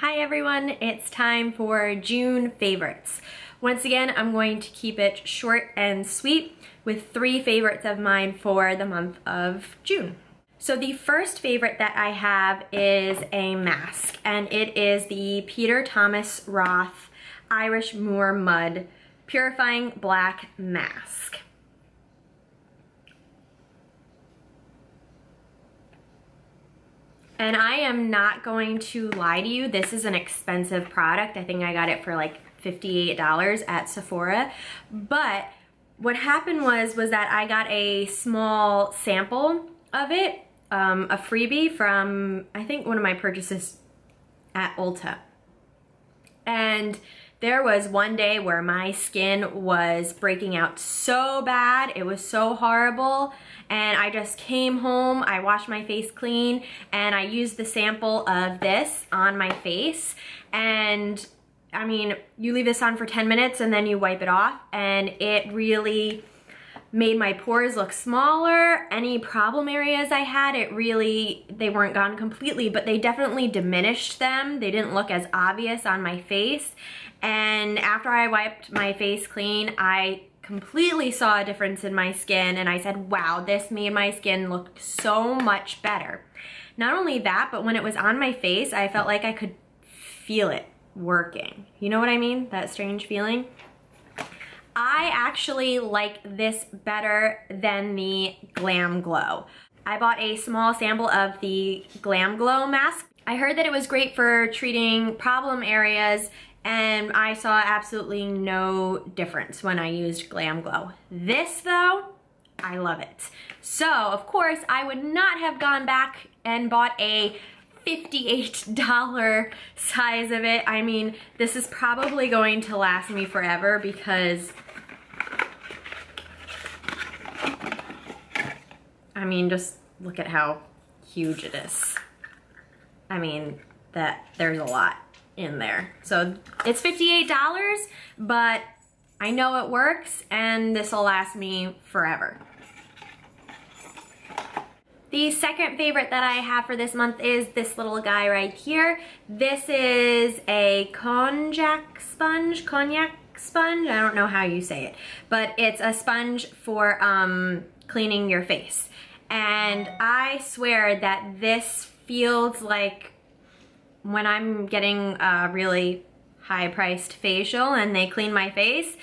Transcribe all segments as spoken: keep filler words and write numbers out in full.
Hi everyone, it's time for June favorites. Once again, I'm going to keep it short and sweet with three favorites of mine for the month of June. So the first favorite that I have is a mask, and it is the Peter Thomas Roth Irish Moor Mud Purifying Black Mask. And I am not going to lie to you, this is an expensive product. I think I got it for like fifty-eight dollars at Sephora. But what happened was, was that I got a small sample of it, um, a freebie from, I think, one of my purchases at Ulta. And there was one day where my skin was breaking out so bad, it was so horrible, and I just came home, I washed my face clean, and I used the sample of this on my face. And I mean, you leave this on for ten minutes and then you wipe it off, and it really made my pores look smaller. Any problem areas I had, it really, they weren't gone completely, but they definitely diminished them. They didn't look as obvious on my face. And after I wiped my face clean, I completely saw a difference in my skin, and I said, wow, this made my skin look so much better. Not only that, but when it was on my face, I felt like I could feel it working. You know what I mean? That strange feeling. I actually like this better than the Glam Glow. I bought a small sample of the Glam Glow mask. I heard that it was great for treating problem areas, and I saw absolutely no difference when I used Glam Glow. This though, I love it. So of course, I would not have gone back and bought a fifty-eight dollar size of it. I mean, this is probably going to last me forever because, I mean, just look at how huge it is. I mean, that there's a lot in there. So it's fifty-eight dollars, but I know it works, and this will last me forever. The second favorite that I have for this month is this little guy right here. This is a konjac sponge, konjac sponge, I don't know how you say it, but it's a sponge for um, cleaning your face. And I swear that this feels like when I'm getting a really high-priced facial and they clean my face,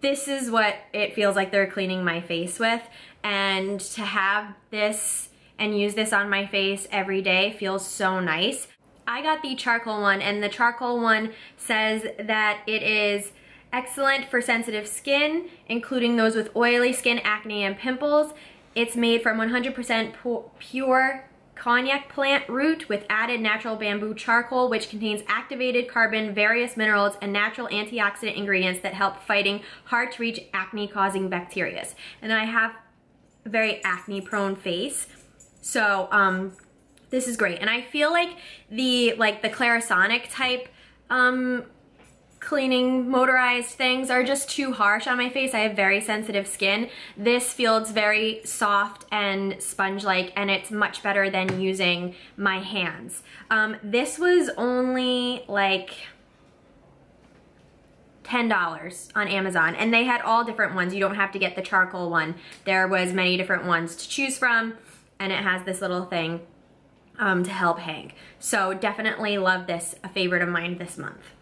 this is what it feels like they're cleaning my face with. And to have this and use this on my face every day feels so nice. I got the charcoal one, and the charcoal one says that it is excellent for sensitive skin, including those with oily skin, acne, and pimples. It's made from one hundred percent pure konjac plant root with added natural bamboo charcoal, which contains activated carbon, various minerals, and natural antioxidant ingredients that help fighting hard-to-reach acne-causing bacteria. And I have a very acne-prone face, so um, this is great. And I feel like the like the Clarisonic type um, cleaning motorized things are just too harsh on my face. I have very sensitive skin. This feels very soft and sponge-like, and it's much better than using my hands. Um, this was only like ten dollars on Amazon, and they had all different ones. You don't have to get the charcoal one. There was many different ones to choose from, and it has this little thing um, to help hang. So definitely love this, a favorite of mine this month.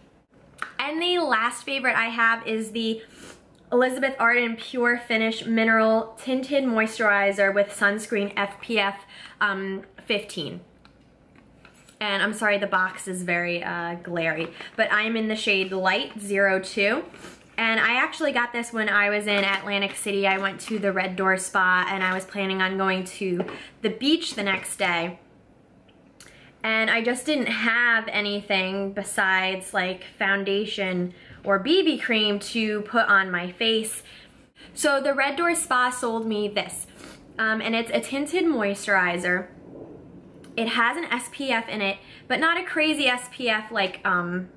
And the last favorite I have is the Elizabeth Arden Pure Finish Mineral Tinted Moisturizer with Sunscreen S P F um, fifteen. And I'm sorry, the box is very uh, glary, but I'm in the shade Light zero two. And I actually got this when I was in Atlantic City. I went to the Red Door Spa, and I was planning on going to the beach the next day. And I just didn't have anything besides like foundation or B B cream to put on my face. So the Red Door Spa sold me this. Um, and it's a tinted moisturizer. It has an S P F in it, but not a crazy S P F like, um,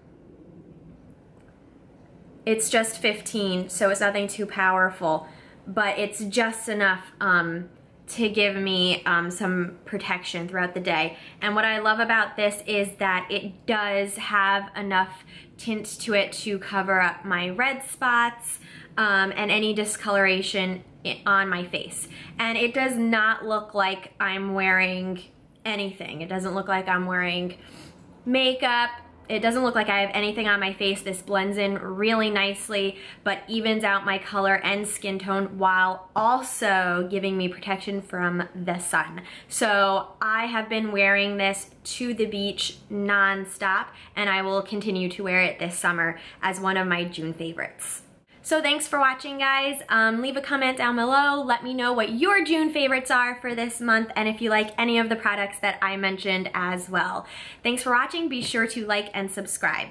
it's just fifteen, so it's nothing too powerful. But it's just enough um, to give me um, some protection throughout the day. And what I love about this is that it does have enough tint to it to cover up my red spots um, and any discoloration on my face. And it does not look like I'm wearing anything. It doesn't look like I'm wearing makeup. It doesn't look like I have anything on my face. This blends in really nicely, but evens out my color and skin tone while also giving me protection from the sun. So I have been wearing this to the beach nonstop, and I will continue to wear it this summer as one of my June favorites. So thanks for watching, guys. Um, leave a comment down below. Let me know what your June favorites are for this month and if you like any of the products that I mentioned as well. Thanks for watching. Be sure to like and subscribe.